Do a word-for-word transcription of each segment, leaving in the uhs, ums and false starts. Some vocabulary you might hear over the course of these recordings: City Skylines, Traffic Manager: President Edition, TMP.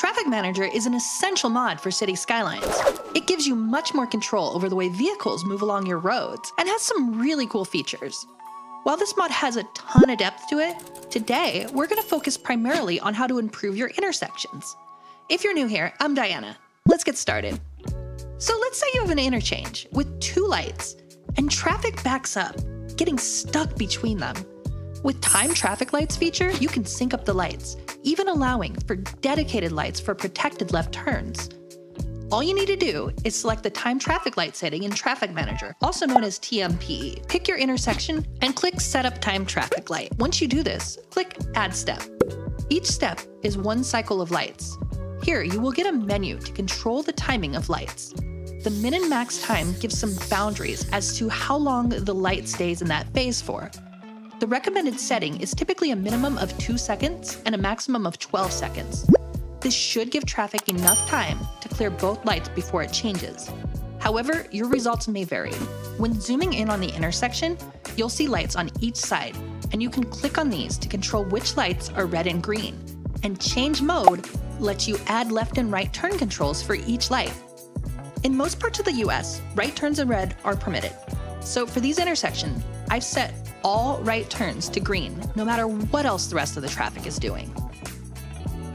Traffic Manager is an essential mod for City Skylines. It gives you much more control over the way vehicles move along your roads and has some really cool features. While this mod has a ton of depth to it, today we're going to focus primarily on how to improve your intersections. If you're new here, I'm Diana. Let's get started. So let's say you have an interchange with two lights and traffic backs up, getting stuck between them. With Time Traffic Lights feature, you can sync up the lights, even allowing for dedicated lights for protected left turns. All you need to do is select the Time Traffic Light setting in Traffic Manager, also known as T M P. Pick your intersection and click Set Up Time Traffic Light. Once you do this, click Add Step. Each step is one cycle of lights. Here, you will get a menu to control the timing of lights. The min and max time gives some boundaries as to how long the light stays in that phase for. The recommended setting is typically a minimum of two seconds and a maximum of twelve seconds. This should give traffic enough time to clear both lights before it changes. However, your results may vary. When zooming in on the intersection, you'll see lights on each side, and you can click on these to control which lights are red and green. And Change Mode lets you add left and right turn controls for each light. In most parts of the U S, right turns in red are permitted. So for these intersections, I've set all right turns to green, no matter what else the rest of the traffic is doing.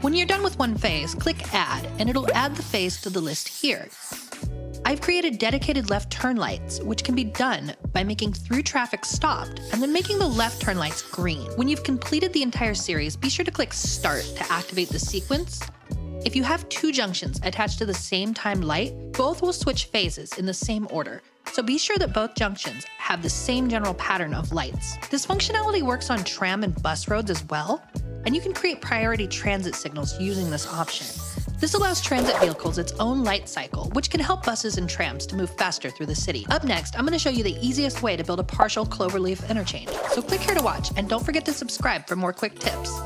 When you're done with one phase, click Add, and it'll add the phase to the list here. I've created dedicated left turn lights, which can be done by making through traffic stopped and then making the left turn lights green. When you've completed the entire series, be sure to click Start to activate the sequence. If you have two junctions attached to the same time light, both will switch phases in the same order. So be sure that both junctions have the same general pattern of lights. This functionality works on tram and bus roads as well, and you can create priority transit signals using this option. This allows transit vehicles its own light cycle, which can help buses and trams to move faster through the city. Up next, I'm going to show you the easiest way to build a partial cloverleaf interchange. So click here to watch, and don't forget to subscribe for more quick tips.